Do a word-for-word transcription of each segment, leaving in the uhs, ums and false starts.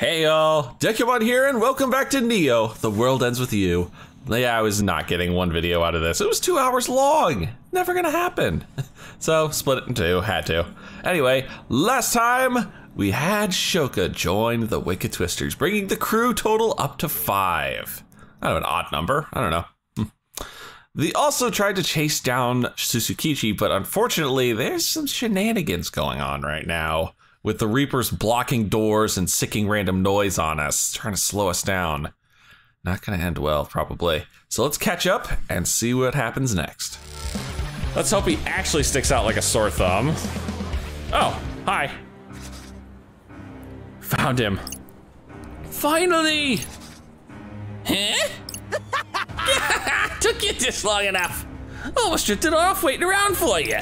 Hey y'all, Decumon here and welcome back to Neo, The World Ends with You. Yeah, I was not getting one video out of this. It was two hours long. Never gonna happen. So, split it in two, had to. Anyway, last time we had Shoka join the Wicked Twisters, bringing the crew total up to five. Kind of an odd number, I don't know. They also tried to chase down Susukichi, but unfortunately there's some shenanigans going on right now, with the Reapers blocking doors and sicking random noise on us, trying to slow us down. Not gonna end well, probably. So let's catch up and see what happens next. Let's hope he actually sticks out like a sore thumb. Oh, hi. Found him. Finally! Huh? Took you just long enough. Almost drifted off waiting around for you.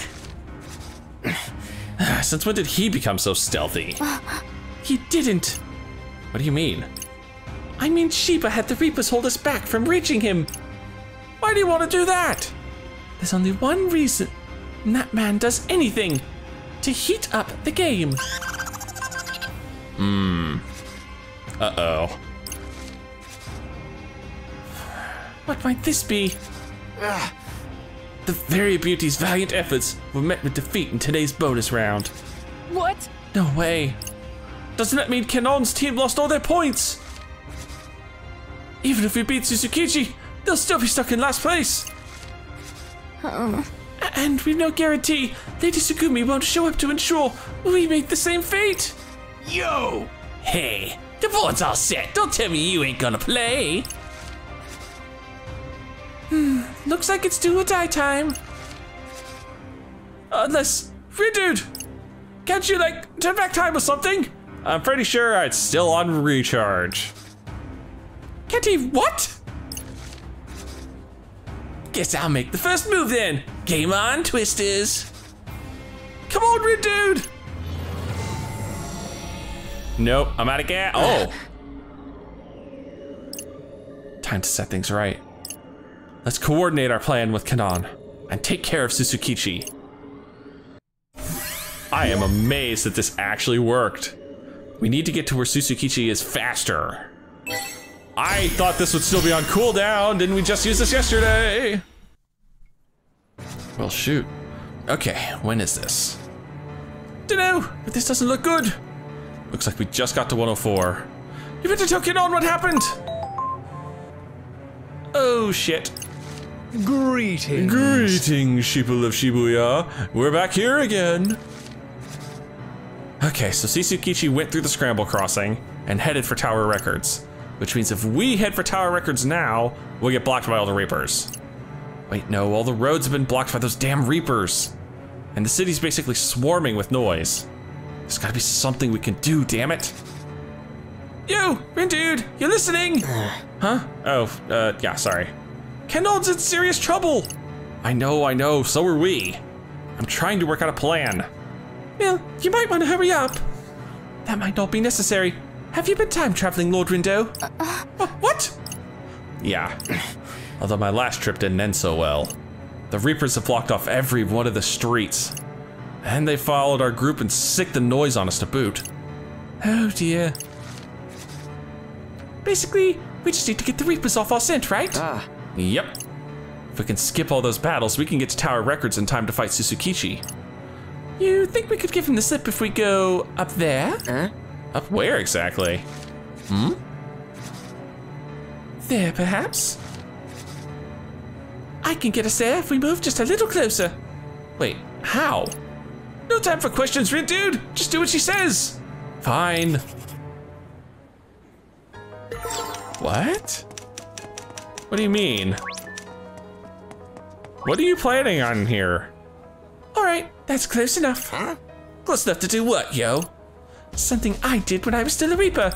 Since when did he become so stealthy? He didn't. What do you mean? I mean, Shiba had the Reapers hold us back from reaching him. Why do you want to do that? There's only one reason, and that man does anything to heat up the game. Hmm. Uh-oh. What might this be? Ugh. The Variabeauties' valiant efforts were met with defeat in today's bonus round. What? No way. Doesn't that mean Kanon's team lost all their points? Even if we beat Susukichi, they'll still be stuck in last place. Um. And we've no guarantee Lady Tsugumi won't show up to ensure we meet the same fate. Yo! Hey, the board's all set. Don't tell me you ain't gonna play. Hmm, looks like it's do or die time. Unless, free dude, can't you like turn back time or something? I'm pretty sure it's still on recharge. Can't he what? Guess I'll make the first move then. Game on, Twisters. Come on, red dude. Nope, I'm out of gas. Oh. Time to set things right. Let's coordinate our plan with Kanon and take care of Susukichi. I am amazed that this actually worked. We need to get to where Susukichi is faster. I thought this would still be on cooldown. Didn't we just use this yesterday? Well, shoot. Okay, when is this? Dunno, but this doesn't look good. Looks like we just got to one oh four. You better tell Kanon what happened. Oh, shit. Greetings. Greetings, people of Shibuya. We're back here again. Okay, so Susukichi went through the Scramble Crossing and headed for Tower Records, which means if we head for Tower Records now, we'll get blocked by all the Reapers. Wait, no, all the roads have been blocked by those damn Reapers. And the city's basically swarming with noise. There's gotta be something we can do, damn it. Yo, Rin dude, you're listening? Huh? Oh, uh, yeah, sorry. Kanon's in serious trouble. I know, I know, so are we. I'm trying to work out a plan. Well, you might want to hurry up. That might not be necessary. Have you been time traveling, Lord Rindo? Uh, uh, oh, what? Yeah, although my last trip didn't end so well. The Reapers have blocked off every one of the streets, and they followed our group and sicked the noise on us to boot. Oh dear. Basically, we just need to get the Reapers off our scent, right? Ah. Yep. If we can skip all those battles, we can get to Tower Records in time to fight Susukichi. You think we could give him the slip if we go up there? Huh? Up where exactly? Hmm? There, perhaps? I can get us there if we move just a little closer. Wait, how? No time for questions, Red Dude! Just do what she says! Fine. What? What do you mean? What are you planning on here? All right, that's close enough. Huh? Close enough to do what, yo? Something I did when I was still a Reaper.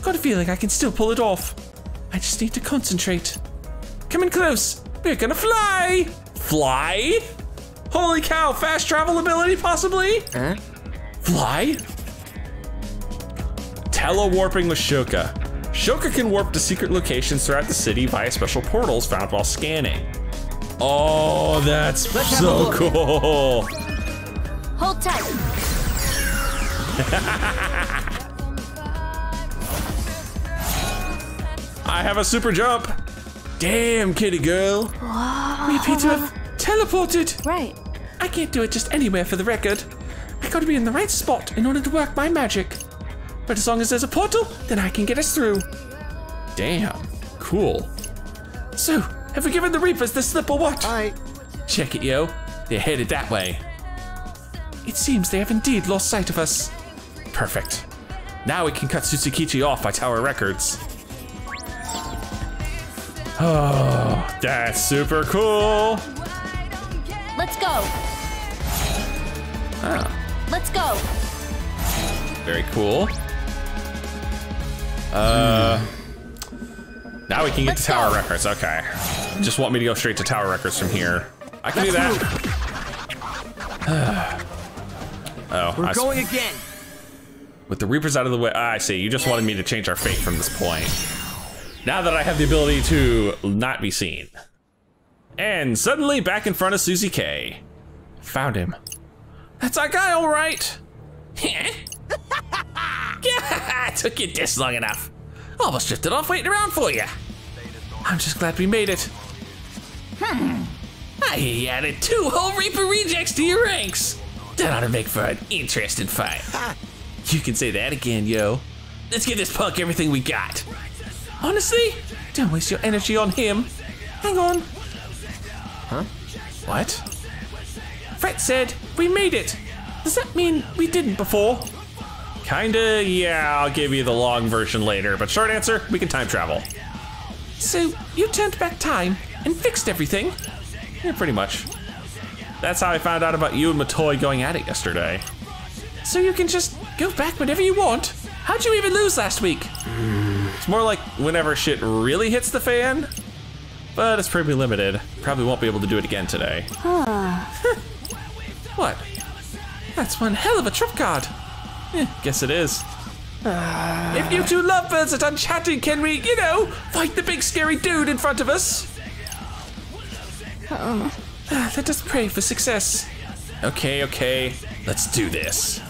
Got a feeling I can still pull it off. I just need to concentrate. Come in close, we're gonna fly! Fly? Holy cow, fast travel ability possibly? Huh? Fly? Telewarping with Shoka. Shoka can warp to secret locations throughout the city via special portals found while scanning. Oh, that's Let's so cool. Hold tight. I have a super jump. Damn, kitty girl. Wow. Me appear to have teleported. Right. I can't do it just anywhere for the record. I gotta be in the right spot in order to work my magic. But as long as there's a portal, then I can get us through. Damn, cool. So, have we given the Reapers the slip or what? I... Check it, yo. They're headed that way. It seems they have indeed lost sight of us. Perfect. Now we can cut Susukichi off by Tower Records. Oh, that's super cool. Let's go. Ah. Let's go. Very cool. Uh, now we can get Let's to Tower go. Records. Okay. Just want me to go straight to Tower Records from here. I can Let's do that. Oh, we're I going again. With the Reapers out of the way, ah, I see. You just wanted me to change our fate from this point. Now that I have the ability to not be seen. And suddenly back in front of Susie K. Found him. That's our guy, all right. Yeah. I took you this long enough. Almost drifted off waiting around for you. I'm just glad we made it. Hmm. I added two whole Reaper rejects to your ranks. That ought to make for an interesting fight. You can say that again, yo. Let's give this punk everything we got. Honestly, don't waste your energy on him. Hang on. Huh? What? Fred said we made it. Does that mean we didn't before? Kinda, yeah, I'll give you the long version later, but short answer, we can time travel. So you turned back time and fixed everything? Yeah, pretty much. That's how I found out about you and Motoi going at it yesterday. So you can just go back whenever you want? How'd you even lose last week? It's more like whenever shit really hits the fan, but it's pretty limited. Probably won't be able to do it again today. Huh. What? That's one hell of a trip card. Eh, guess it is. Uh... If you two lovebirds are done chatting, can we, you know, fight the big scary dude in front of us? Uh-oh. Ah, let us pray for success. Okay, okay, let's do this.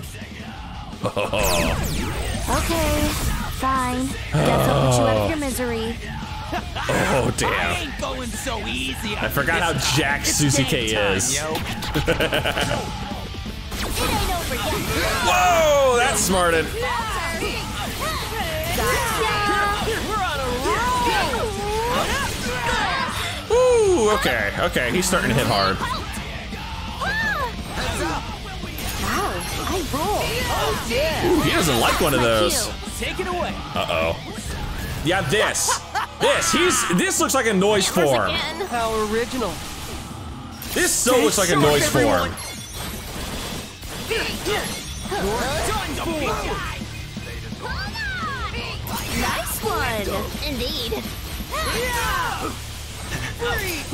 Oh. Okay, fine. Death'll oh. put you out of your misery. Oh, damn. I ain't going so easy. I forgot how jacked Susie K time, is. Yo. It ain't over yet. Whoa, that smarted. Ooh, okay, okay, he's starting to hit hard. I roll. Oh, yeah. Ooh, he doesn't like one of those. Take it away. Uh-oh. Yeah, this. This. He's this looks like a noise form. How original. This so looks like a noise form. Nice one. Indeed. Three.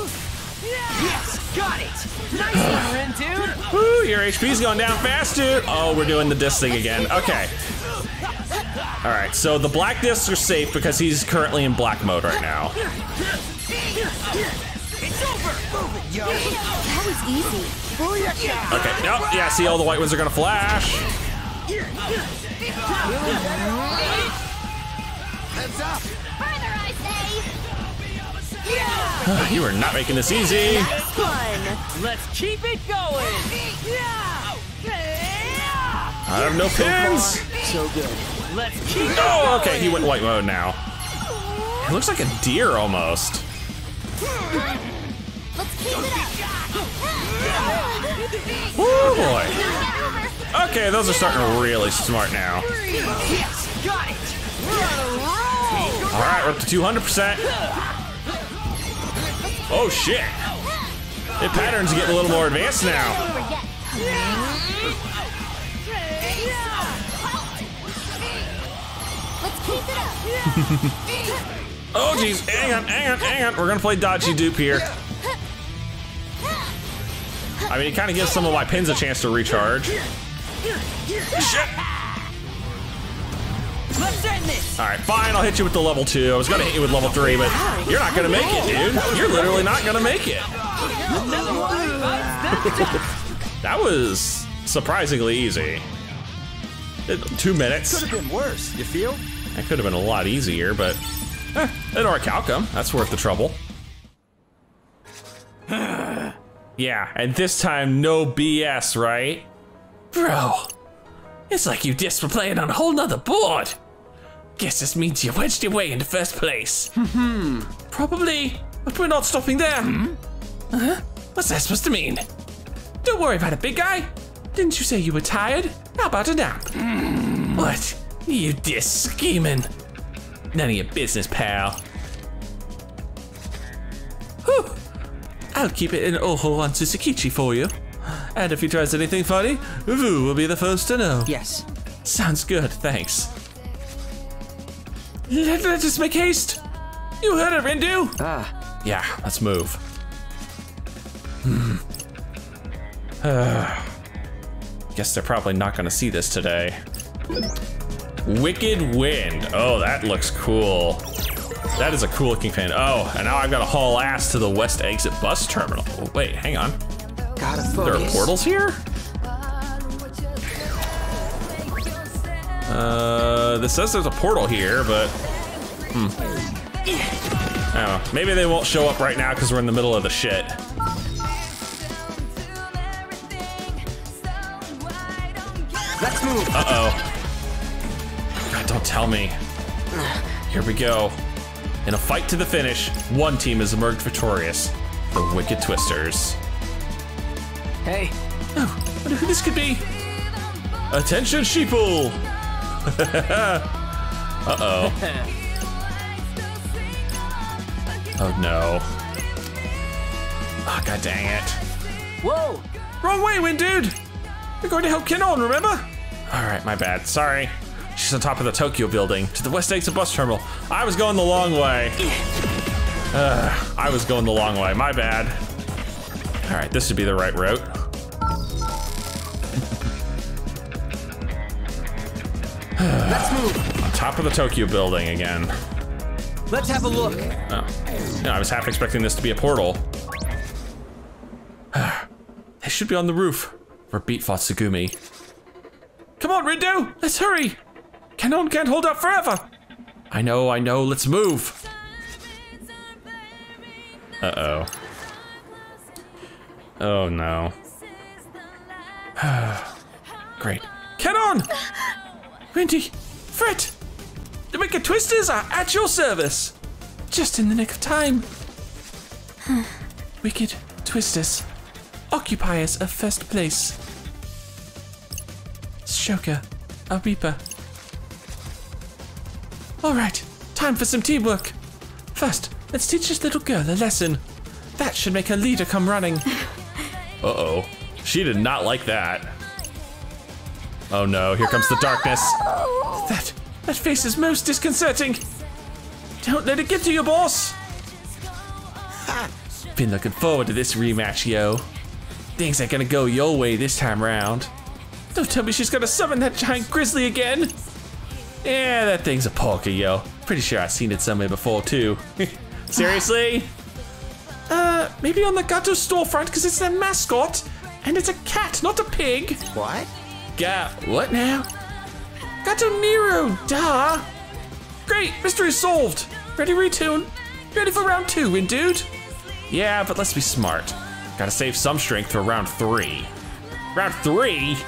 Yes, got it. Nice one, dude. Woo, your H P's going down fast, dude. Oh, we're doing the disc thing again. Okay. All right, so the black discs are safe because he's currently in black mode right now. It's over. That was easy. Okay, nope. Yeah, see, all the white ones are going to flash. Heads up. Further, I say. Yeah. You are not making this easy. That's fun. Let's keep it going. Yeah. I have no pins. So good. Let's keep it going. Oh, okay. He went white mode now. It looks like a deer almost. Let's keep it up. Oh boy. Okay, those are starting really smart now. Yes, got it. All right, we're up to two hundred percent. Oh shit! The patterns get a little more advanced now. Oh jeez, hang on, hang on, hang on. We're gonna play dodgy dupe here. I mean, it kind of gives some of my pins a chance to recharge. Shit! Alright, fine, I'll hit you with the level two. I was gonna hit you with level three, but you're not gonna make it, dude. You're literally not gonna make it. That was surprisingly easy. It, two minutes. Could have been worse, you feel? That could have been a lot easier, but Eh, an orc outcome. That's worth the trouble. Yeah, and this time, no B S, right? Bro, it's like you just were playing on a whole nother board. Guess this means you wedged your way in the first place. Hmm. Probably, but we're not stopping there. Hmm? Huh? What's that supposed to mean? Don't worry about it, big guy. Didn't you say you were tired? How about a nap? Mm. What? You diss scheming. None of your business, pal. Whew. I'll keep it an ojo on Susukichi for you. And if he tries anything funny, Vu will be the first to know. Yes. Sounds good, thanks. Let, let us make haste. You heard it, Rindo. Ah. Yeah, let's move. Hmm. Uh, guess they're probably not gonna see this today. Wicked Wind. Oh, that looks cool. That is a cool looking fan. Oh, and now I've got to haul ass to the West Exit bus terminal. Oh, wait, hang on. Gotta focus. There are portals here? Uh, this says there's a portal here, but... Hmm. I don't know. Maybe they won't show up right now because we're in the middle of the shit. Let's move. Uh-oh. God, don't tell me. Here we go. In a fight to the finish, one team has emerged victorious. The Wicked Twisters. Hey. Oh, I wonder who this could be. Attention, sheeple! Uh-oh. Oh, no. Oh, god dang it. Whoa! Wrong way, Wind Dude! We're going to help Kanon, remember? All right, my bad. Sorry. She's on top of the Tokyo building, to the West Exit bus terminal. I was going the long way. Uh, I was going the long way, my bad. All right, this would be the right route. Let's move. On top of the Tokyo building again. Let's have a look. Oh. No, I was half expecting this to be a portal. They should be on the roof. Beat fought Tsugumi. Come on, Rindo, let's hurry. Kanon can't hold up forever. I know, I know, let's move. Uh-oh. Oh no. Great. Kanon! Rindy, Frit! The Wicked Twisters are at your service. Just in the nick of time. Wicked Twisters, occupiers of first place. Shoka, a Reaper. All right, time for some teamwork. First, let's teach this little girl a lesson. That should make her leader come running. Uh-oh, she did not like that. Oh no, here comes the darkness. That, that face is most disconcerting. Don't let it get to you, boss. Ha, been looking forward to this rematch, yo. Things ain't gonna go your way this time round. Don't tell me she's gonna summon that giant grizzly again. Yeah, that thing's a polka, yo. Pretty sure I've seen it somewhere before, too. Seriously? Uh, maybe on the Gato storefront, because it's their mascot. And it's a cat, not a pig. What? Ga- what now? Gato Nero, duh. Great, mystery solved. Ready, retune? Ready for round two, Wind Dude? Yeah, but let's be smart. Gotta save some strength for round three. Round three?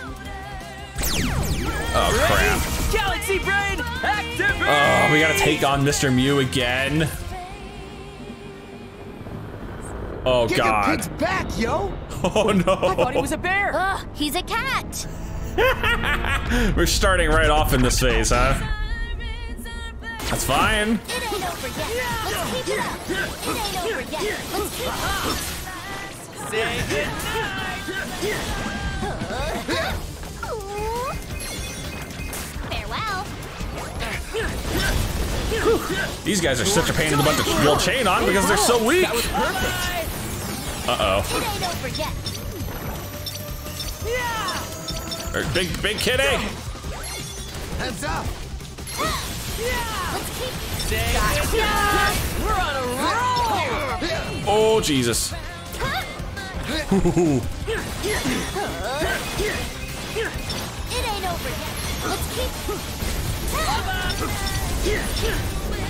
Oh, crap. Galaxy Brain, activate! Oh, we gotta take on Mister Mew again. Oh, Get God. Get the pig's back, yo! Oh, no. I thought he was a bear. Ugh, he's a cat. We're starting right off in this phase, huh? That's fine. It ain't over yet. Let's keep it up. It ain't over yet. Let's keep it up. Say goodnight! Farewell! Whew. These guys are such a pain in the butt to pull chain on because they're so weak! That was perfect! Uh-oh. Right, big, big kitty! Heads up! Let's keep... Say goodnight! We're on a roll! Oh, Jesus. It ain't over yet. Let's keep.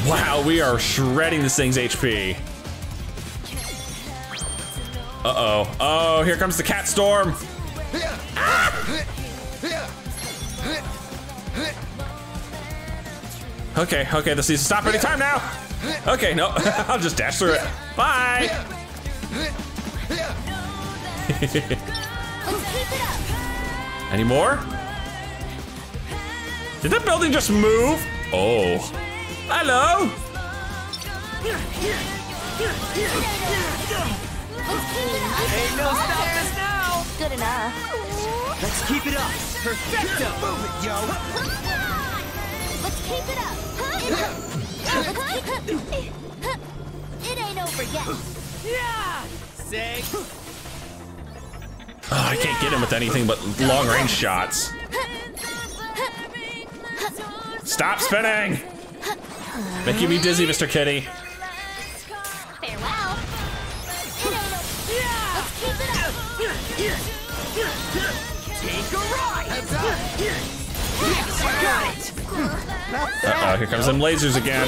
Wow, we are shredding this thing's H P. Uh-oh. Oh, here comes the cat storm. Ah! Okay, okay, this needs to stop any time now. Okay, no, I'll just dash through it. Bye. Any more? Did that building just move? Oh. Hello. Ain't no stop us now. Good enough. Let's keep it up. Perfecto. Move it, yo. Let's keep it up. It ain't over yet. Yeah. Sick. Oh, I can't get him with anything but long-range shots. Stop spinning! Making me dizzy, Mister Kitty. Farewell. Let's keep it up. Take a ride. Uh-oh, here comes them lasers again.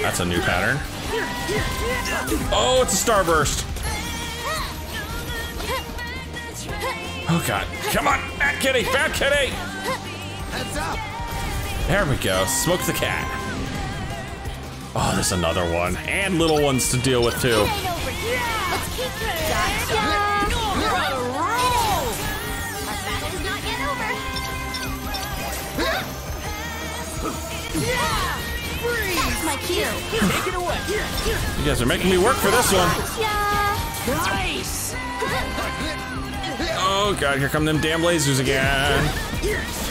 That's a new pattern. Oh, it's a starburst. Oh god, come on, bad kitty, bad kitty. There we go, smoke the cat. Oh, there's another one, and little ones to deal with too. That's my cue. Take it away. You guys are making me work for this one. Nice. Oh god, here come them damn lasers again. It's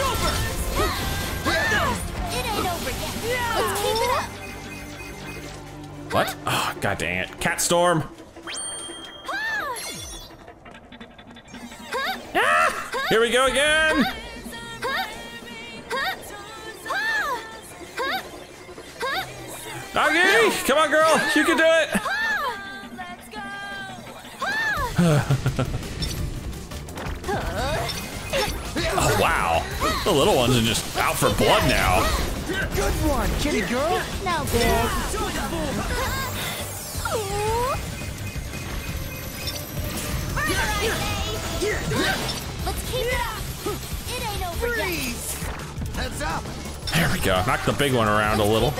over. It ain't over yet. Let's keep it up. What? Oh god dang it. Cat storm. Ah, here we go again. Doggy, come on, girl, you can do it. Oh wow, the little ones are just out for blood now. Good one, kitty girl. Now, girl. Let's keep it up. It ain't over yet. Heads up. There we go. Knock the big one around a little.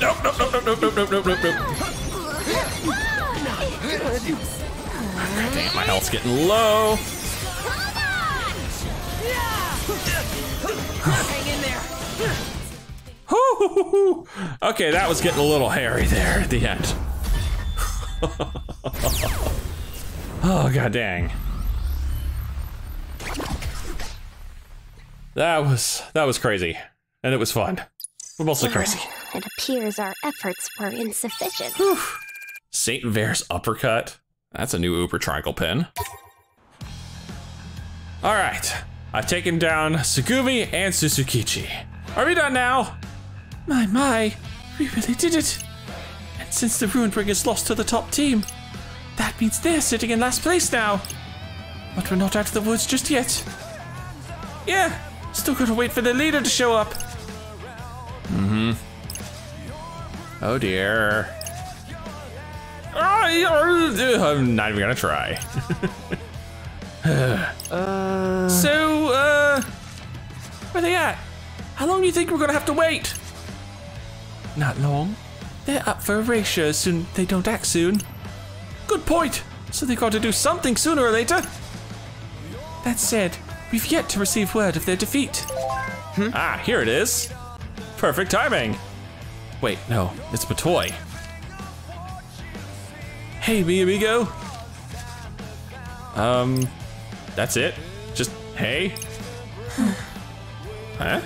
Nope, nope, nope, nope, nope, nope, nope, nope, nope, nope. Damn, my health's getting low. Hang in there. Okay, that was getting a little hairy there at the end. Oh, god dang. That was, that was crazy. And it was fun. We're mostly well, crazy. It appears our efforts were insufficient. Whew. Saint Vare's uppercut. That's a new Uber triangle pin. All right, I've taken down Tsugumi and Susukichi. Are we done now? My, my, we really did it. And since the Ruinbringers lost to the top team, that means they're sitting in last place now. But we're not out of the woods just yet. Yeah, still gotta wait for the leader to show up. Mm-hmm. Oh dear. I'm not even gonna try. uh, so, uh, where are they at? How long do you think we're gonna have to wait? Not long. They're up for erasure as soon they don't act soon. Good point. So they got to do something sooner or later. That said, we've yet to receive word of their defeat. Hmm? Ah, here it is. Perfect timing. Wait, no, it's Motoi. Hey, mi amigo. Um, that's it? Just, hey? Huh?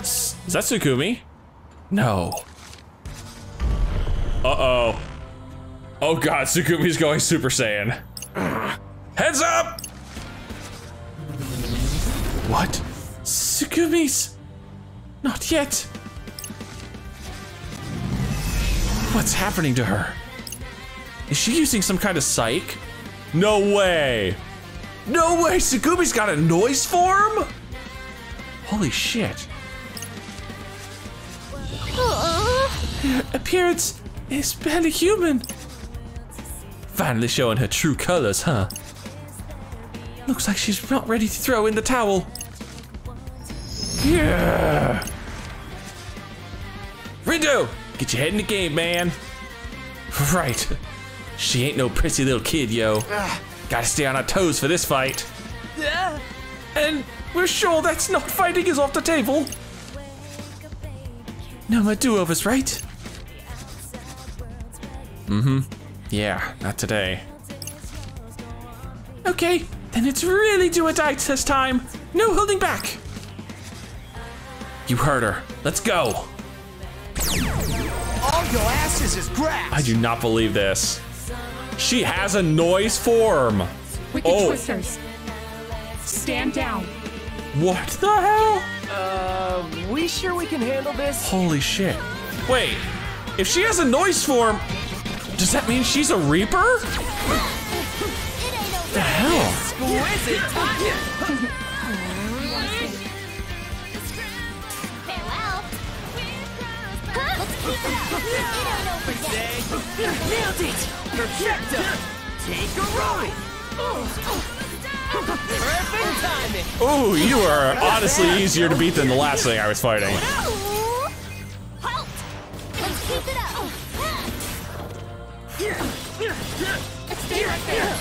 S is that Tsugumi? No. Uh-oh. Oh god, Tsukumi's going Super Saiyan. Heads up! What? Tsukumi's? Not yet. What's happening to her? Is she using some kind of psych? No way. No way, Tsugumi's got a noise form? Holy shit. Aww. Appearance is barely human. Finally showing her true colors, huh? Looks like she's not ready to throw in the towel. Yeah. Rindo, get your head in the game, man. Right. She ain't no pretty little kid, yo. Ugh. Gotta stay on our toes for this fight. Ugh. And we're sure that's not fighting is off the table. No more do-overs, right? Mm-hmm. Yeah, not today. Okay, then it's really do or die this time. No holding back. You heard her. Let's go. All your asses is grass. I do not believe this. She has a noise form. Wicked oh. Twisters. Stand down. What the hell? Uh, we sure we can handle this? Holy shit. Wait, if she has a noise form, does that mean she's a Reaper? What the hell? Nailed it! Perfecto! Take a ride! Perfect timing! Oh, you are honestly easier to beat than the last thing I was fighting. Halt! Let's keep it up! Stay right there!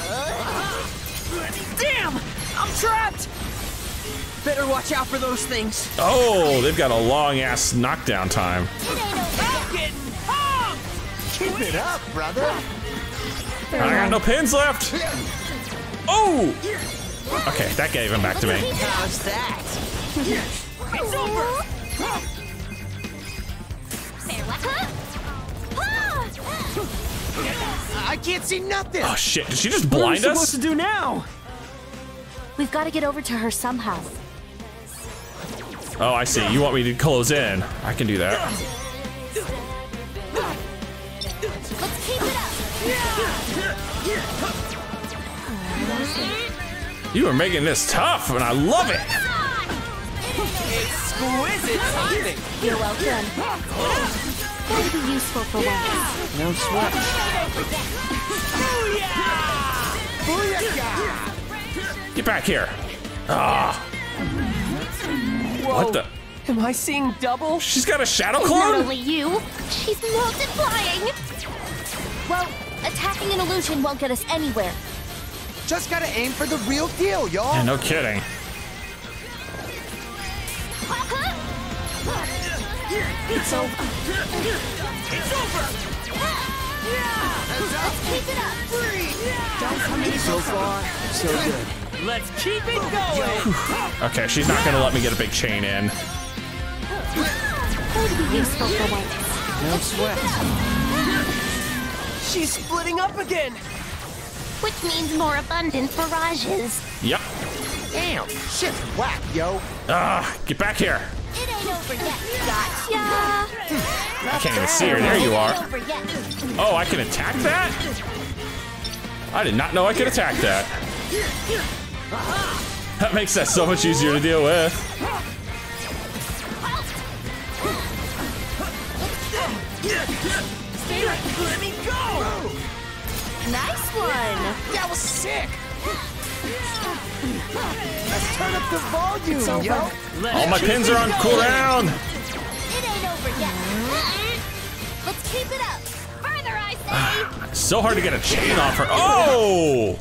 Damn! I'm trapped! Better watch out for those things. Oh, they've got a long ass knockdown time. Keep it up, brother. I got no pins left. Oh! Okay, that gave him back to me. How's that? It's over. I can't see nothing. Oh shit! Did she just blind us? What are we supposed to do now? We've got to get over to her somehow. Oh, I see. You want me to close in? I can do that. Let's keep it up. You are making this tough, and I love it. Exquisite timing. You're welcome. That'll be useful for once. No sweat. Booyah! Get back here. Ah. Whoa. What the? Am I seeing double? She's got a shadow clone? Not only you, she's multiplying. Well, attacking an illusion won't get us anywhere. Just gotta aim for the real deal, y'all. Yeah, no kidding. It's over. It's over. Let's keep it up. Don't come in so far. So good. Let's keep it going. Okay, she's not gonna let me get a big chain in. No sweat. She's splitting up again. Which means more abundant barrages. Yep. Damn, shit's whack, yo. Ah, get back here. It ain't over yet. Gotcha. I can't even see her. There you are. Oh, I can attack that? I did not know I could attack that. That makes that so much easier to deal with. Stay right there. Let me go! Nice one! That was sick! Let's turn up the volume! It's over. Yo. All my pins are on cooldown! It ain't over yet! Let's keep it up! Further, I say! So hard to get a chain off her. Oh!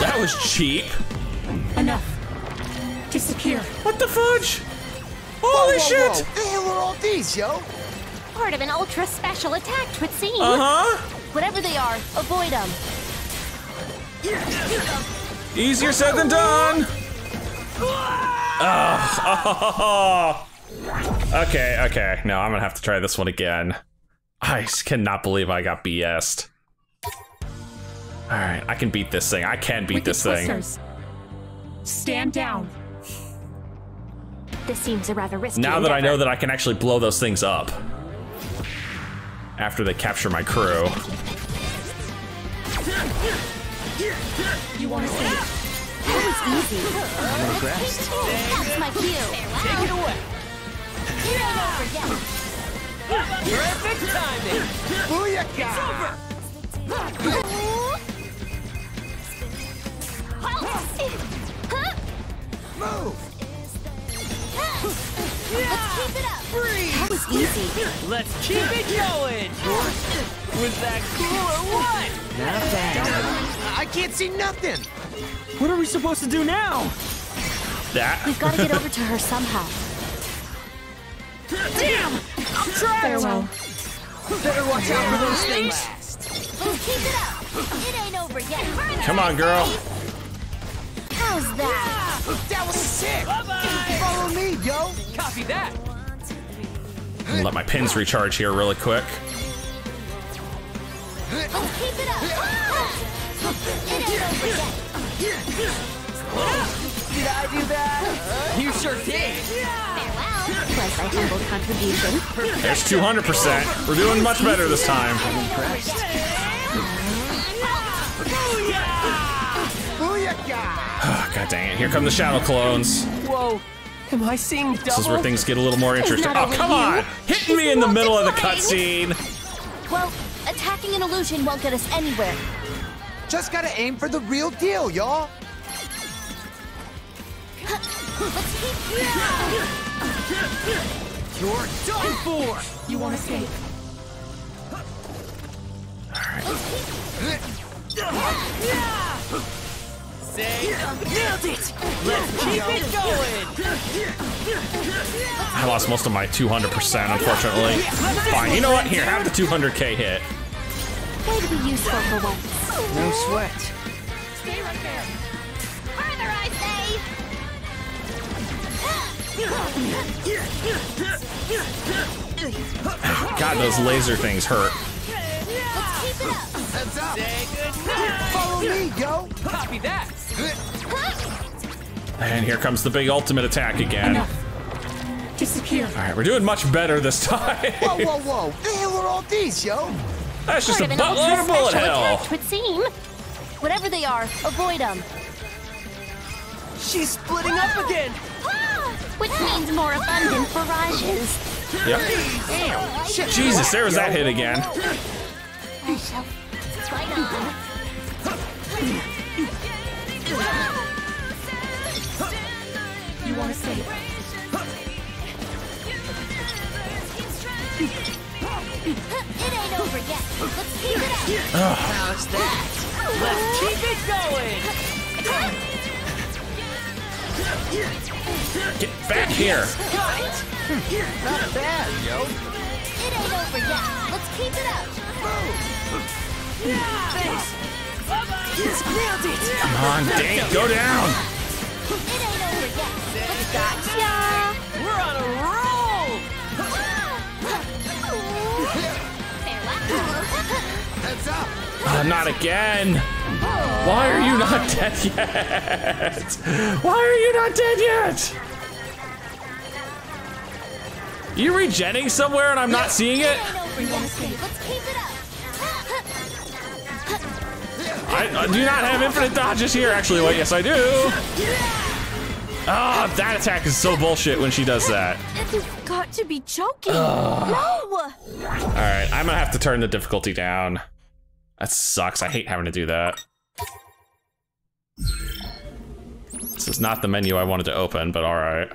That was cheap! Enough. Disappear. What the fudge? Holy whoa, whoa, shit! Whoa. The hell are all these, yo? Part of an ultra special attack, it would seem. Uh-huh. Whatever they are, avoid them. Easier said than done. Oh. Okay, okay. No, I'm gonna have to try this one again. I cannot believe I got B S'd. All right, I can beat this thing. I can beat Wicked this thing. Twisters. Stand down. This seems a rather risky. Now that endeavor. I know that I can actually blow those things up. after they capture my crew. You want to see? That was easy. I'm impressed. That's my cue. Take it away. Perfect timing. Booyaka! Move! Let's keep it up. Freeze. That was easy. Let's keep it going. Was that cool or what? Not bad. I can't see nothing. What are we supposed to do now? That. We've got to get over to her somehow. Damn! I'm trapped. Farewell. Better watch out for those things. Let's keep it up. It ain't over yet. Further. Come on, girl. How's that? Yeah, that was sick! Bye-bye. Follow me, yo! Copy that! I'll let my pins recharge here really quick. Oh, keep it up! It ain't over yet. Did I do that? You sure did! Farewell! Plus my humble contribution. There's two hundred percent! We're doing much better this time. I'm impressed. Booyah! God dang it, here come the shadow clones. Whoa, am I seeing double? This is where things get a little more interesting. Oh, come on! Hitting me in the middle of the cutscene! Well, attacking an illusion won't get us anywhere. Just gotta aim for the real deal, y'all. You're done for! You wanna escape? Alright. Nailed it! Let's keep it going! I lost most of my two hundred percent, unfortunately. Fine, you know what? Here, have the two hundred K hit. Way to be useful for once. No sweat. Stay right there. Further, I say! God, those laser things hurt. Let's keep it up. Heads up. Say goodnight. Follow me, yo. Copy that. And here comes the big ultimate attack again. Enough. Disappear. All right, we're doing much better this time. Whoa, whoa, whoa! The hell are all these, yo? That's just Part a buttload of bullet hell. It would seem. Whatever they are, avoid them. She's splitting ah! up again. Ah! Which ah! means more abundant ah! barrages. Yep. Damn. Shit. Jesus, there was yo. that hit again. I shall fight on. You want to say it? It ain't over yet. Let's keep it up. How's that? Let's keep it going. Get back here. Not bad, yo. It ain't over yet. Let's keep it up. Yeah. Thanks. It's nailed it. Come on, dang, go down. It ain't over yet. Let's gotcha. We're on a roll. Heads up. Oh, not again. Why are you not dead yet? Why are you not dead yet? You regenning somewhere and I'm not seeing it? Let's keep it up. I uh, do not have infinite dodges here, actually. Wait, yes, I do. Ah, oh, that attack is so bullshit when she does that. It's got to be choking. Ugh. No! All right, I'm gonna have to turn the difficulty down. That sucks. I hate having to do that. This is not the menu I wanted to open, but all right.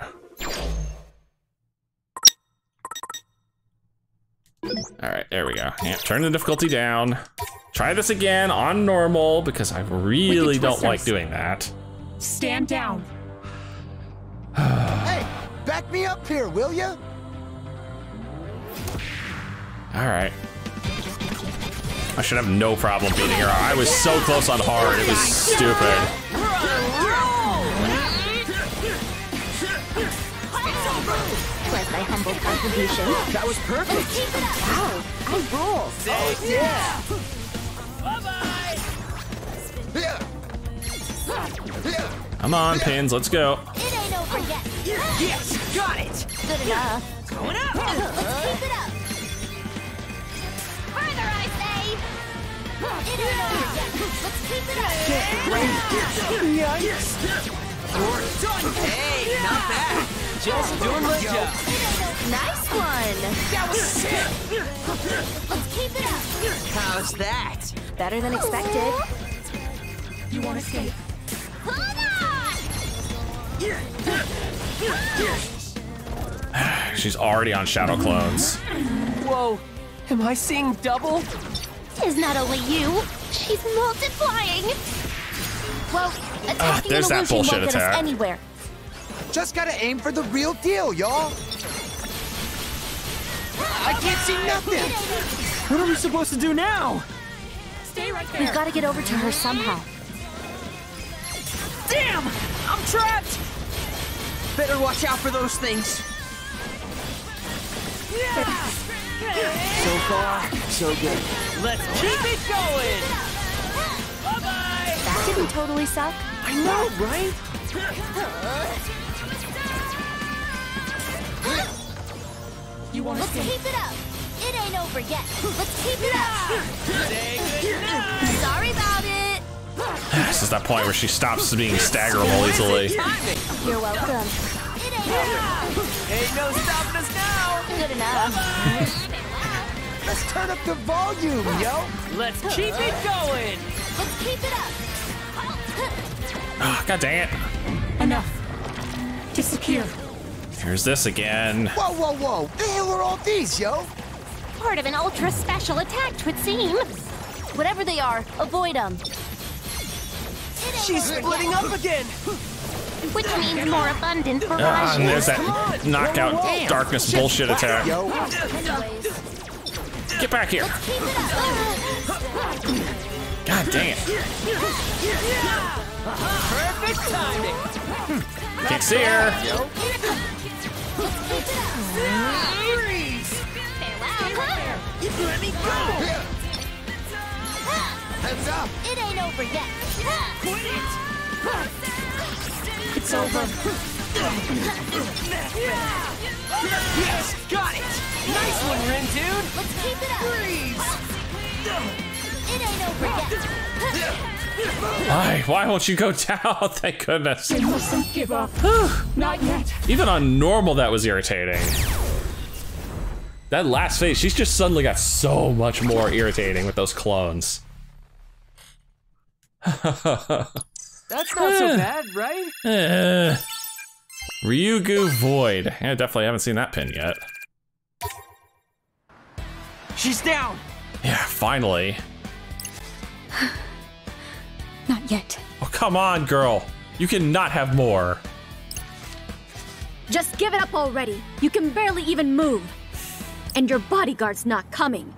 All right, there we go. Yeah, turn the difficulty down. Try this again on normal because I really don't like doing that. Stand down. Hey, back me up here, will ya? All right. I should have no problem beating her. I was so close on hard. It was stupid. My humble contribution. That was perfect. Wow, I roll. Say oh, yeah. Bye-bye. Come on, pins, let's go. It ain't over yet. Yes, got it. Good enough. Going up. Let's keep it up. Let's keep it up. Get ready. Yikes. Hey, not bad. Just doing my job. Nice one. That was sick. Let's keep it up. How's that? Better than expected. You want to escape? Hold on. She's already on Shadow Clones. Whoa. Am I seeing double? Tis not only you, she's multiplying. Well, attacking uh, an illusion won't get attack. us anywhere. Just gotta aim for the real deal, y'all. I can't see nothing. What are we supposed to do now? Stay right there. We've got to get over to her somehow. Damn! I'm trapped. Better watch out for those things. Yeah. So far, so good. Let's keep it going! Bye-bye! That didn't totally suck. I know, right? You want to keep it up. It ain't over yet. Let's keep it up. Say goodnight. Sorry about it. This is that point where she stops being staggerable easily. You're welcome. It ain't over. Ain't no stopping us now. Good enough. Let's turn up the volume, yo! Let's keep it going! Let's keep it up! Oh, God dang it! Enough! Disappear! Here's this again. Whoa, whoa, whoa! What the hell are all these, yo? Part of an ultra special attack, 'twould seem. Whatever they are, avoid them. She's splitting up again! Which means more abundant for ah, and there's that knockout whoa, whoa. darkness Damn. bullshit Shit. attack. Yo. Get back here! God dang it! Perfect timing. Can't see her. Let me go. Heads up. It ain't over yet. Quit it. It's over. Yes, got it. Nice one, Rin, dude! Let's keep it up! Freeze! It ain't over yet! Why? Why won't you go down? Thank goodness. They mustn't give up. Not yet. Even on normal, that was irritating. That last phase, she's just suddenly got so much more irritating with those clones. That's not so bad, right? Uh, Ryugu Void. I definitely haven't seen that pin yet. She's down! Yeah, finally. Not yet. Oh, come on, girl. You cannot have more. Just give it up already. You can barely even move. And your bodyguard's not coming.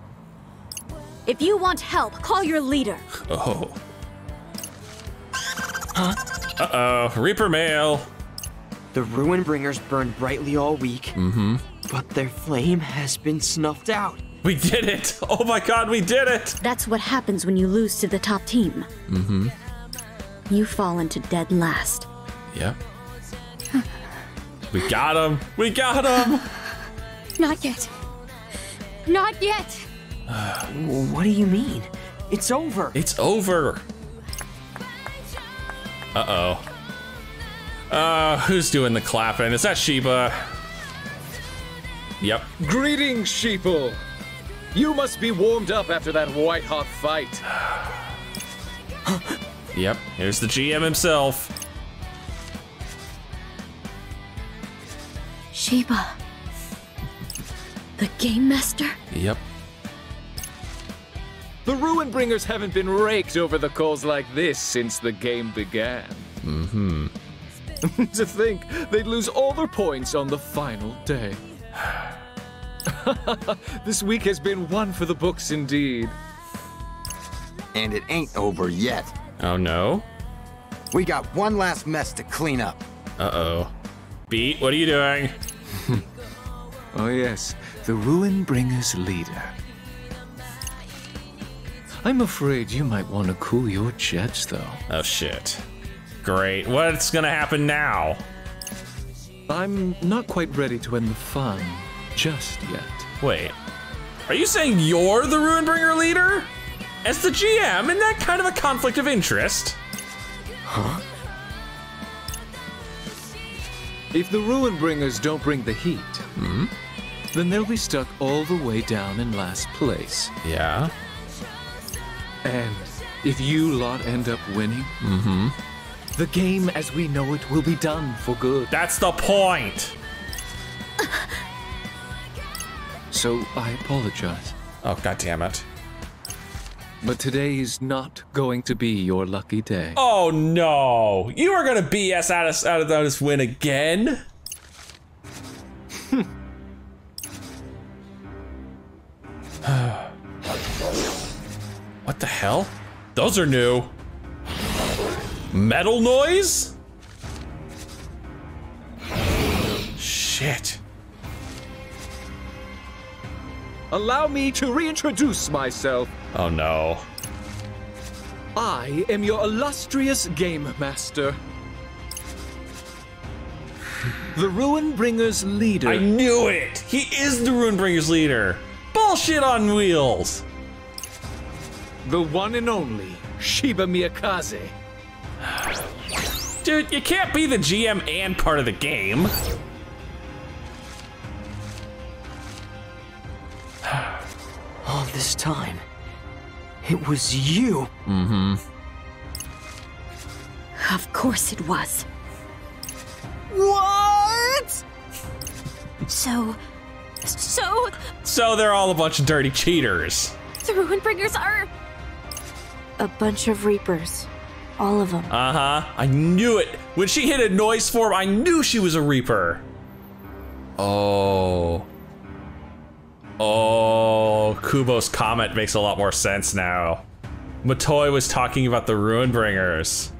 If you want help, call your leader. Oh. Huh? Uh-oh, Reaper mail. The Ruinbringers burned brightly all week. Mm-hmm. But their flame has been snuffed out. We did it! Oh my god, we did it! That's what happens when you lose to the top team. Mm-hmm. You fall into dead last. Yep. We got him! We got him! Not yet. Not yet! What do you mean? It's over! It's over! Uh-oh. Uh, who's doing the clapping? Is that Shiba? Yep. Greetings, sheeple! You must be warmed up after that white-hot fight. Yep, here's the G M himself. Shiba. The Game Master? Yep. The Ruinbringers haven't been raked over the coals like this since the game began. Mm-hmm. To think they'd lose all their points on the final day. This week has been one for the books indeed. And it ain't over yet. Oh no? We got one last mess to clean up. Uh-oh. Beat, what are you doing? Oh yes, the Ruinbringers leader. I'm afraid you might want to cool your jets though. Oh shit. Great, what's gonna happen now? I'm not quite ready to end the fun just yet. Wait, are you saying you're the Ruinbringer leader? as the G M, isn't that kind of a conflict of interest? Huh? If the Ruinbringers don't bring the heat, hmm? then they'll be stuck all the way down in last place. Yeah. And if you lot end up winning, mm-hmm. the game as we know it will be done for good. That's the point! So I apologize. Oh, goddammit. But today is not going to be your lucky day. Oh no! You are gonna B S out of, out of this win again? What the hell? Those are new. Metal noise? Shit. Allow me to reintroduce myself. Oh no. I am your illustrious game master. The Ruinbringers leader. I knew it! He is the Ruinbringers leader! Bullshit on wheels! The one and only Shiba Miyakaze. Dude, you can't be the G M and part of the game. All this time, it was you. Mm-hmm. Of course it was. What? So, so... So they're all a bunch of dirty cheaters. The Ruinbringers are... a bunch of Reapers. All of them. Uh-huh. I knew it. When she hit a noise form, I knew she was a Reaper. Oh. Oh, Kubo's comment makes a lot more sense now. Motoi was talking about the Ruinbringers.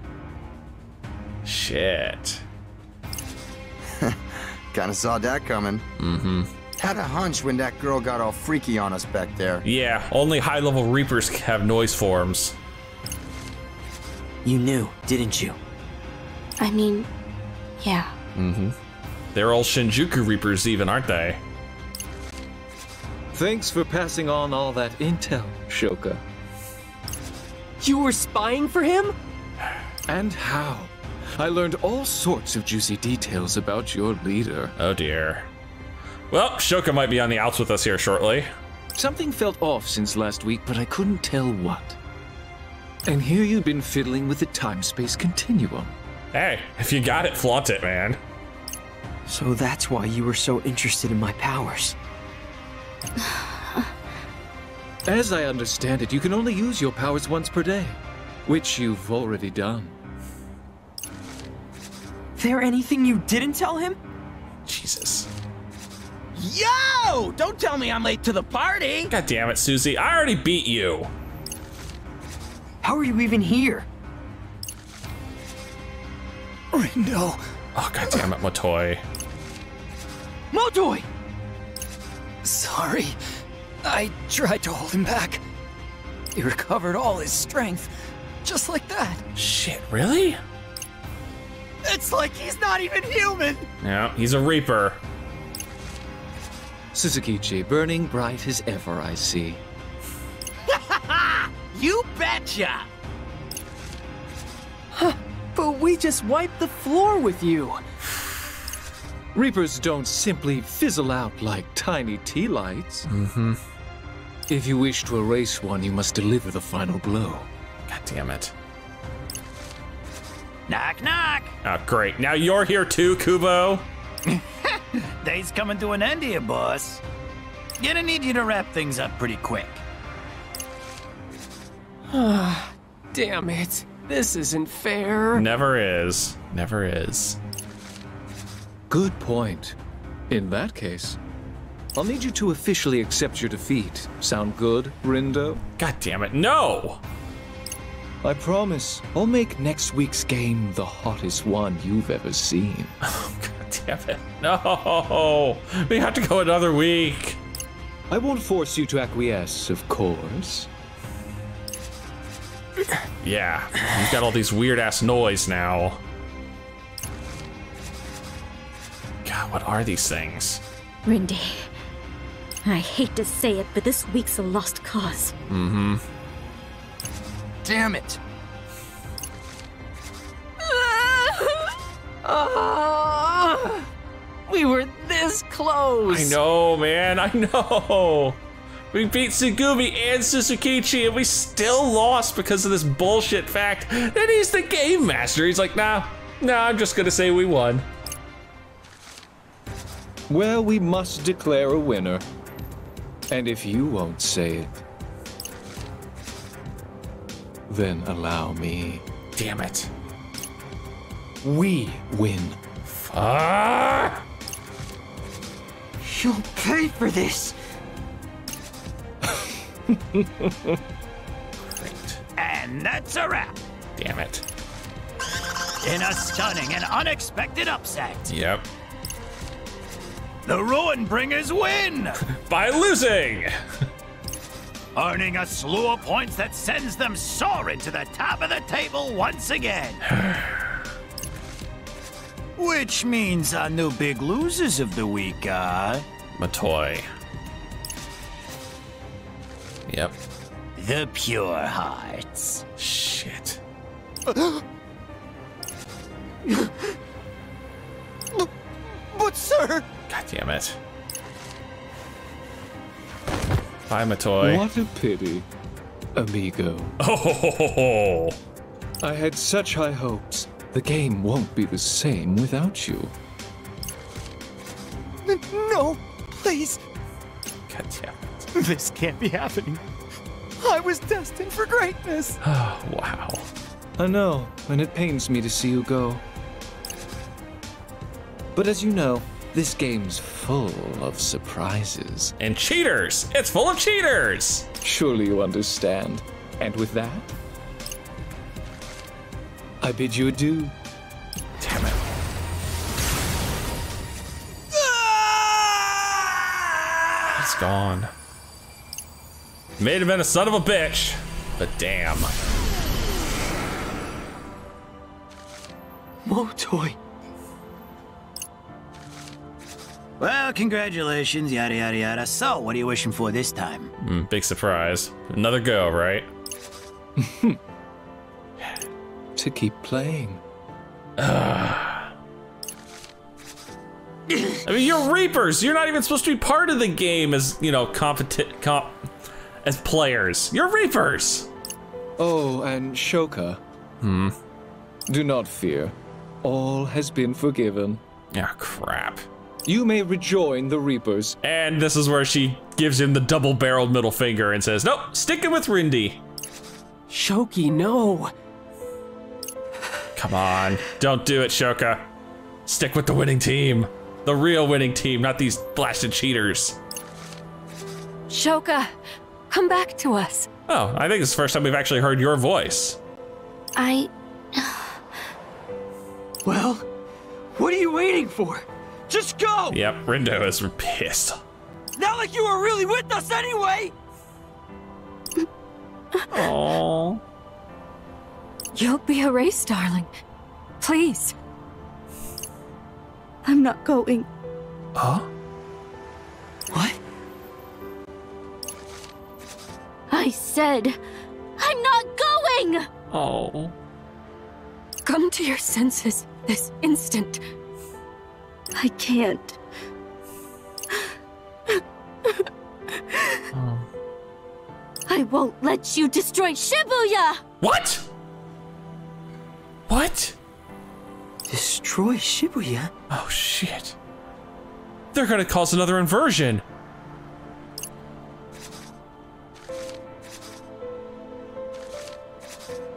Shit. Kinda saw that coming. Mm-hmm. Had a hunch when that girl got all freaky on us back there. Yeah, only high-level Reapers have noise forms. You knew, didn't you? I mean, yeah. Mm-hmm. They're all Shinjuku Reapers even, aren't they? Thanks for passing on all that intel, Shoka. You were spying for him? And how? I learned all sorts of juicy details about your leader. Oh dear. Well, Shoka might be on the outs with us here shortly. Something felt off since last week, but I couldn't tell what. And here you've been fiddling with the time-space continuum. Hey, if you got it, flaunt it, man. So that's why you were so interested in my powers. As I understand it, you can only use your powers once per day, which you've already done. There anything you didn't tell him? Jesus. Yo! Don't tell me I'm late to the party! God damn it, Susie, I already beat you. How are you even here? Rindo. Oh, God damn it, Motoi. Motoi! Sorry, I tried to hold him back. He recovered all his strength, just like that. Shit, really? It's like he's not even human. Yeah, he's a Reaper. Susukichi, burning bright as ever, I see. You betcha! Huh, but we just wiped the floor with you. Reapers don't simply fizzle out like tiny tea lights. Mm-hmm. If you wish to erase one, you must deliver the final blow. God damn it. Knock, knock! Oh, great. Now you're here too, Kubo. Day's coming to an end here, boss. Gonna need you to wrap things up pretty quick. Ah, damn it. This isn't fair. Never is. Never is. Good point. In that case, I'll need you to officially accept your defeat. Sound good, Rindo? God damn it, no! I promise, I'll make next week's game the hottest one you've ever seen. Oh, God damn it, no! We have to go another week! I won't force you to acquiesce, of course. Yeah, you've got all these weird-ass noise now. God, what are these things? Rinde, I hate to say it, but this week's a lost cause. Mm-hmm. damn it! Oh, we were this close. I know, man. I know. We beat Tsugumi and Susukichi, and we still lost because of this bullshit fact that he's the game master. He's like, nah, nah, I'm just gonna say we won. Well, we must declare a winner. And if you won't say it, then allow me. Damn it. We win. Fuck! You'll pay for this. Great. And that's a wrap. Damn it. In a stunning and unexpected upset. Yep. The Ruinbringers win! By losing! Earning a slew of points that sends them soaring to the top of the table once again. Which means our new big losers of the week are... Motoi. Yep. The Pure Hearts. Shit. But, but sir... God damn it. Bye, Motoi. What a pity, amigo. Oh, ho, ho, ho, ho. I had such high hopes. The game won't be the same without you. N no, please. God damn it. This can't be happening. I was destined for greatness. Oh, wow. I know, and it pains me to see you go. But as you know, this game's full of surprises. And cheaters! It's full of cheaters! Surely you understand. And with that, I bid you adieu. Damn it. Ah! He's gone. May have been a son of a bitch, but damn. Motoi. Well, congratulations, yada, yada, yada. So, what are you wishing for this time? Mm, big surprise. Another go, right? To keep playing. Uh. I mean, you're Reapers. You're not even supposed to be part of the game as, you know, competent, comp as players. You're Reapers. Oh, and Shoka. Hmm. Do not fear. All has been forgiven. Ah, oh, crap. You may rejoin the Reapers. And this is where she gives him the double-barreled middle finger and says, nope, sticking with Rindy. Shoki, no. Come on, don't do it, Shoka. Stick with the winning team. The real winning team, not these blasted cheaters. Shoka, come back to us. Oh, I think it's the first time we've actually heard your voice. I... Well, what are you waiting for? Just go! Yep, Rindo is pissed. Not like you were really with us anyway! Aww. You'll be erased, darling. Please. I'm not going. Huh? What? I said, I'm not going! Oh. Come to your senses this instant. I can't. Oh. I won't let you destroy Shibuya! What? What? Destroy Shibuya? Oh, shit. They're gonna cause another inversion.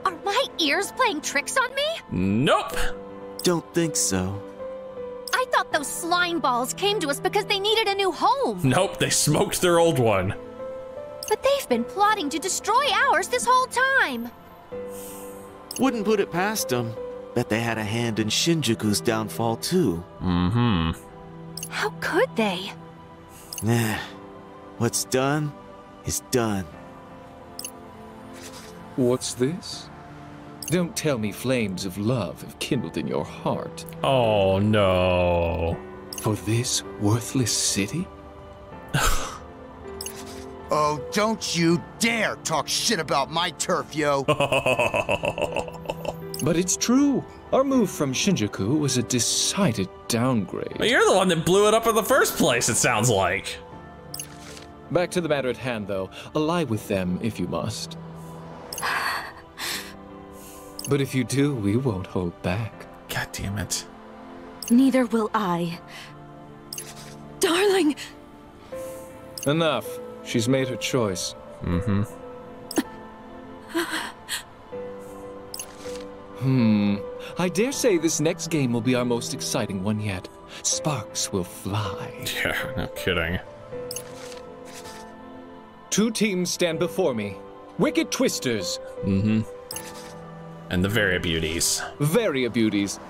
Are my ears playing tricks on me? Nope. Don't think so. I thought those slime balls came to us because they needed a new home. Nope, they smoked their old one. But they've been plotting to destroy ours this whole time. Wouldn't put it past them. Bet they had a hand in Shinjuku's downfall too. Mm-hmm. How could they? Nah, what's done is done. What's this? Don't tell me flames of love have kindled in your heart. Oh, no. For this worthless city? Oh, Yo, don't you dare talk shit about my turf, yo! But it's true. Our move from Shinjuku was a decided downgrade. But you're the one that blew it up in the first place, it sounds like. Back to the matter at hand, though. Ally with them, if you must. But if you do, we won't hold back. God damn it. Neither will I. Darling! Enough. She's made her choice. Mm-hmm. Hmm. I dare say this next game will be our most exciting one yet. Sparks will fly. Yeah, no kidding. Two teams stand before me. Wicked Twisters. Mm-hmm. And the Variabeauties. Variabeauties.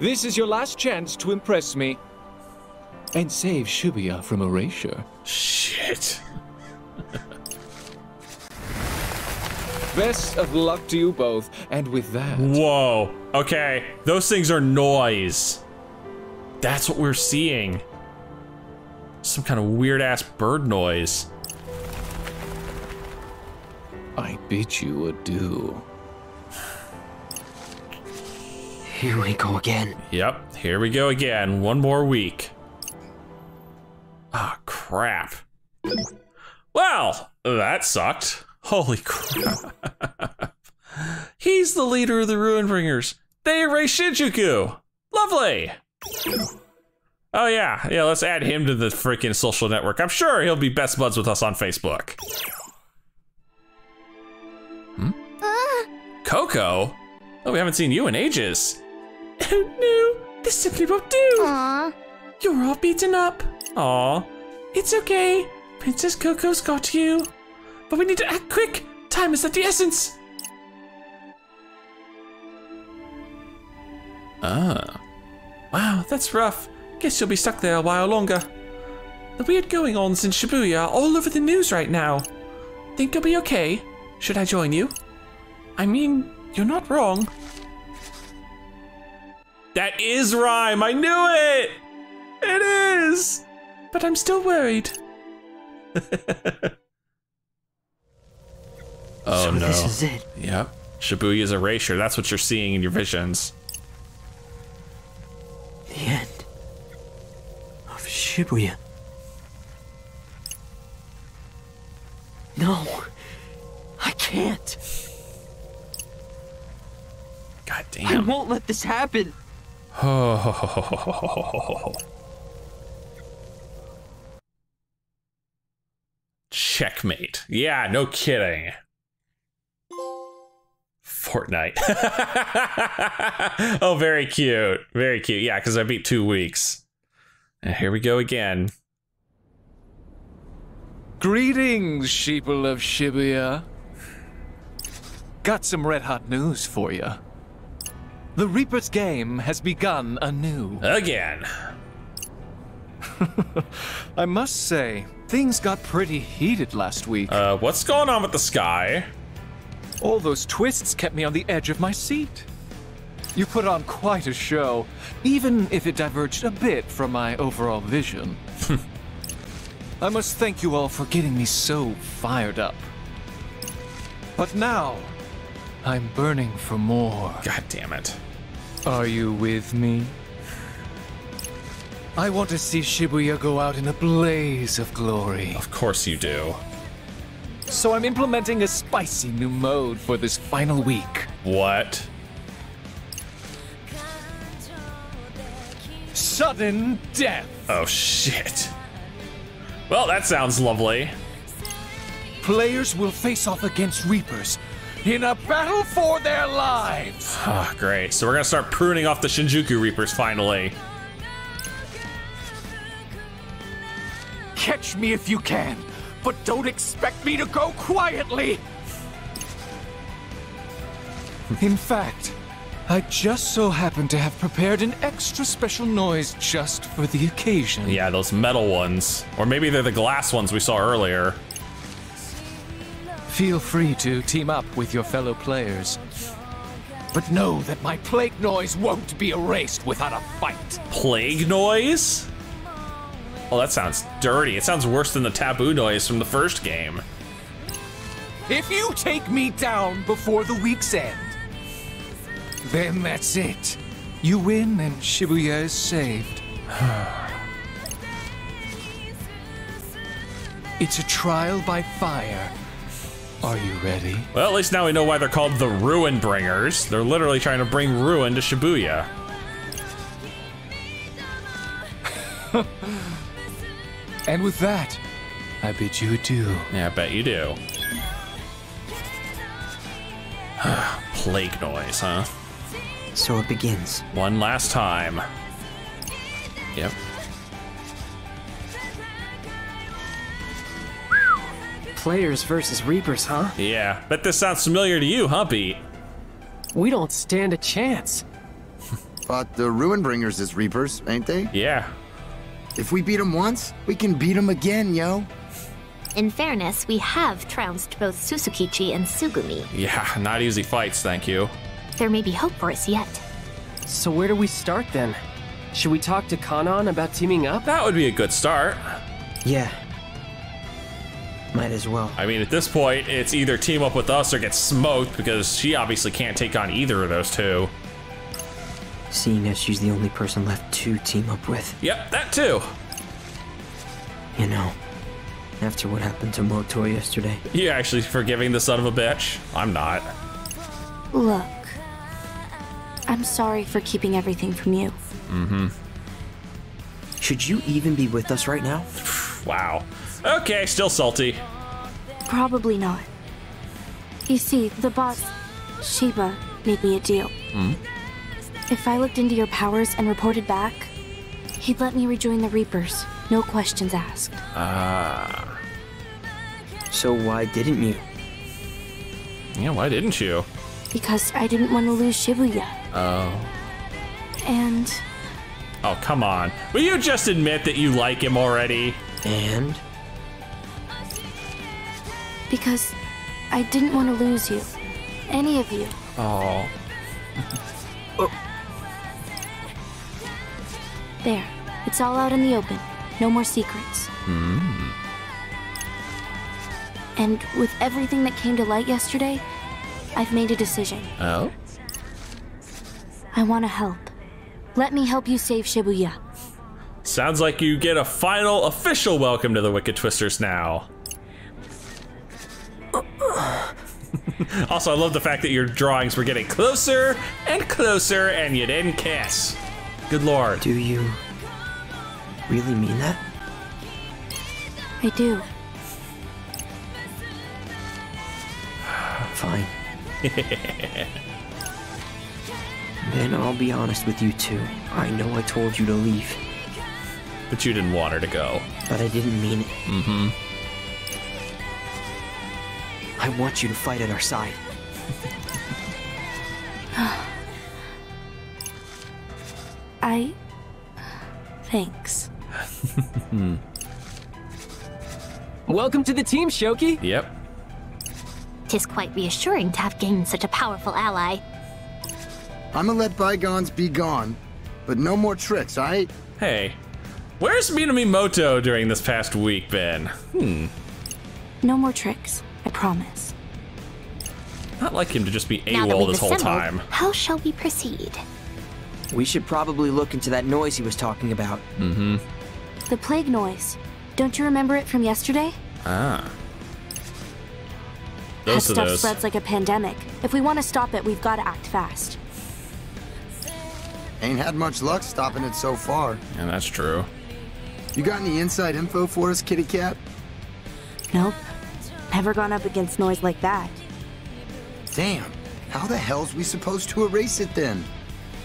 This is your last chance to impress me. And save Shibuya from erasure. Shit. Best of luck to you both, and with that... Whoa. Okay, those things are noise. That's what we're seeing. Some kind of weird-ass bird noise. I bid you adieu. Here we go again. Yep, here we go again. One more week. Ah, oh, crap. Well, that sucked. Holy crap. He's the leader of the Ruinbringers. They erased Shinjuku. Lovely. Oh, yeah. Yeah, let's add him to the freaking social network. I'm sure he'll be best buds with us on Facebook. Hmm? Uh. Coco? Oh, we haven't seen you in ages. Oh, no. This simply won't do. Aww. You're all beaten up. Aw, it's okay. Princess Coco's got you. But we need to act quick. Time is of the essence. Ah. Wow, that's rough. Guess you'll be stuck there a while longer. The weird going-ons in Shibuya are all over the news right now. Think you'll be okay? Should I join you? I mean, you're not wrong. That is rhyme. I knew it. It is. But I'm still worried. Oh, so no. This is it. Yep. Shibuya's erasure. That's what you're seeing in your visions. The end of Shibuya. No. I can't. God damn. I won't let this happen. Oh. Checkmate. Yeah, no kidding. Fortnite. Oh, very cute. Very cute. Yeah, because I beat two weeks. And here we go again. Greetings, sheeple of Shibuya. Got some red hot news for you. The Reaper's game has begun anew. Again. I must say, things got pretty heated last week. Uh, what's going on with the sky? All those twists kept me on the edge of my seat. You put on quite a show, even if it diverged a bit from my overall vision. I must thank you all for getting me so fired up. But now, I'm burning for more. God damn it. Are you with me? I want to see Shibuya go out in a blaze of glory. Of course you do. So I'm implementing a spicy new mode for this final week. What? Sudden death. Oh, shit. Well, that sounds lovely. Players will face off against Reapers in a battle for their lives. Oh, great. So we're going to start pruning off the Shinjuku Reapers finally. Catch me if you can, but don't expect me to go quietly. In fact, I just so happened to have prepared an extra special noise just for the occasion. Yeah, those metal ones. Or maybe they're the glass ones we saw earlier. Feel free to team up with your fellow players. But know that my plague noise won't be erased without a fight. Plague noise? Oh, that sounds dirty. It sounds worse than the taboo noise from the first game. If you take me down before the week's end, then that's it. You win and Shibuya is saved. It's a trial by fire. Are you ready? Well, at least now we know why they're called the Ruinbringers. They're literally trying to bring ruin to Shibuya. And with that, I bid you adieu. Yeah, I bet you do. Plague noise, huh? So it begins. One last time. Yep. Players versus Reapers, huh? Yeah, bet this sounds familiar to you, huh, B? We don't stand a chance. But the Ruinbringers is Reapers, ain't they? Yeah. If we beat them once, we can beat them again, yo. In fairness, we have trounced both Susukichi and Tsugumi. Yeah, not easy fights, thank you. There may be hope for us yet. So where do we start, then? Should we talk to Kanon about teaming up? That would be a good start. Yeah. Might as well. I mean, at this point, it's either team up with us or get smoked, because she obviously can't take on either of those two. Seeing as she's the only person left to team up with. Yep, that too. You know, after what happened to Motoi yesterday. You actually forgiving the son of a bitch? I'm not. Look, I'm sorry for keeping everything from you. Mm-hmm. Should you even be with us right now? Wow. Okay, still salty. Probably not. You see, the boss, Shiba, made me a deal. Mm-hmm. If I looked into your powers and reported back, he'd let me rejoin the Reapers, no questions asked. Ah. So why didn't you? Yeah, why didn't you? Because I didn't want to lose Shibuya. Oh. And... Oh, come on. Will you just admit that you like him already? And? Because I didn't want to lose you. Any of you. Oh. Oh. There, it's all out in the open. No more secrets. Mm. And with everything that came to light yesterday, I've made a decision. Oh? I want to help. Let me help you save Shibuya. Sounds like you get a final official welcome to the Wicked Twisters now. Also, I love the fact that your drawings were getting closer and closer and you didn't kiss. Good lord. Do you really mean that? I do. Fine. Then I'll be honest with you too. I know I told you to leave. But you didn't want her to go. But I didn't mean it. Mm-hmm. I want you to fight at our side. I... Thanks. Welcome to the team, Shoki. Yep. Tis quite reassuring to have gained such a powerful ally. I'ma let bygones be gone, but no more tricks, aight? Hey, where's Minami Moto during this past week been? Hmm. No more tricks, I promise. Not like him to just be AWOL this whole time. How shall we proceed? We should probably look into that noise he was talking about. Mm-hmm. The plague noise. Don't you remember it from yesterday? Ah. That stuff spreads like a pandemic. If we want to stop it, we've got to act fast. Ain't had much luck stopping it so far. Yeah, that's true. You got any inside info for us, kitty cat? Nope. Never gone up against noise like that. Damn. How the hell's we supposed to erase it then?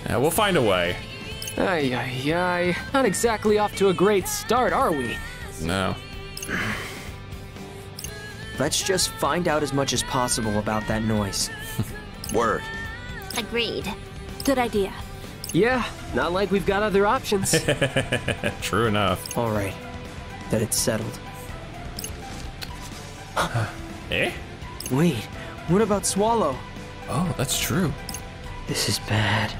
Yeah, we'll find a way. Ay, ay, ay. Not exactly off to a great start, are we? No. Let's just find out as much as possible about that noise. Word. Agreed. Good idea. Yeah, not like we've got other options. True enough. All right. That it's settled. Eh? Wait, what about Swallow? Oh, that's true. This is bad.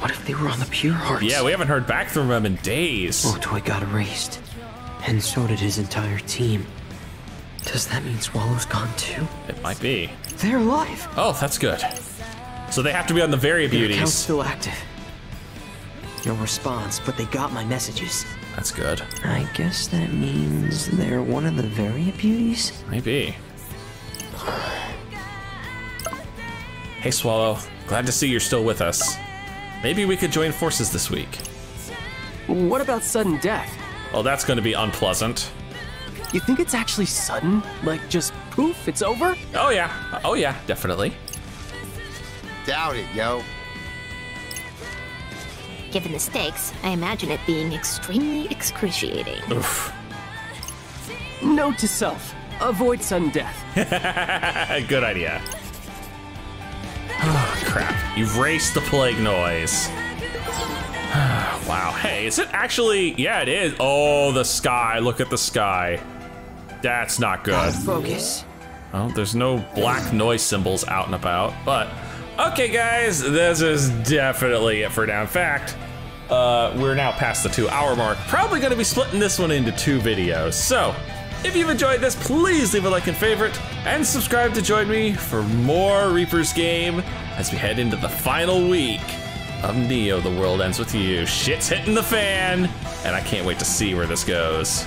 What if they were on the Pure Hearts? Yeah, we haven't heard back from them in days. Motoi got erased. And so did his entire team. Does that mean Swallow's gone too? It might be. They're alive! Oh, that's good. So they have to be on the Variabeauties. Their account's still active. No response, but they got my messages. That's good. I guess that means they're one of the Variabeauties? Maybe. Hey, Swallow. Glad to see you're still with us. Maybe we could join forces this week. What about sudden death? Oh, that's going to be unpleasant. You think it's actually sudden? Like, just poof, it's over? Oh, yeah. Oh, yeah, definitely. Doubt it, yo. Given the stakes, I imagine it being extremely excruciating. Oof. Note to self, avoid sudden death. Good idea. Oh, crap. You've raised the plague noise. Wow. Hey, is it actually? Yeah, it is. Oh, the sky. Look at the sky. That's not good. Focus. Well, there's no black noise symbols out and about, but... Okay, guys, this is definitely it for now. In fact, uh, we're now past the two-hour mark. Probably going to be splitting this one into two videos. So, if you've enjoyed this, please leave a like and favorite, and subscribe to join me for more Reaper's Game as we head into the final week of Neo: The World Ends with You. Shit's hitting the fan, and I can't wait to see where this goes.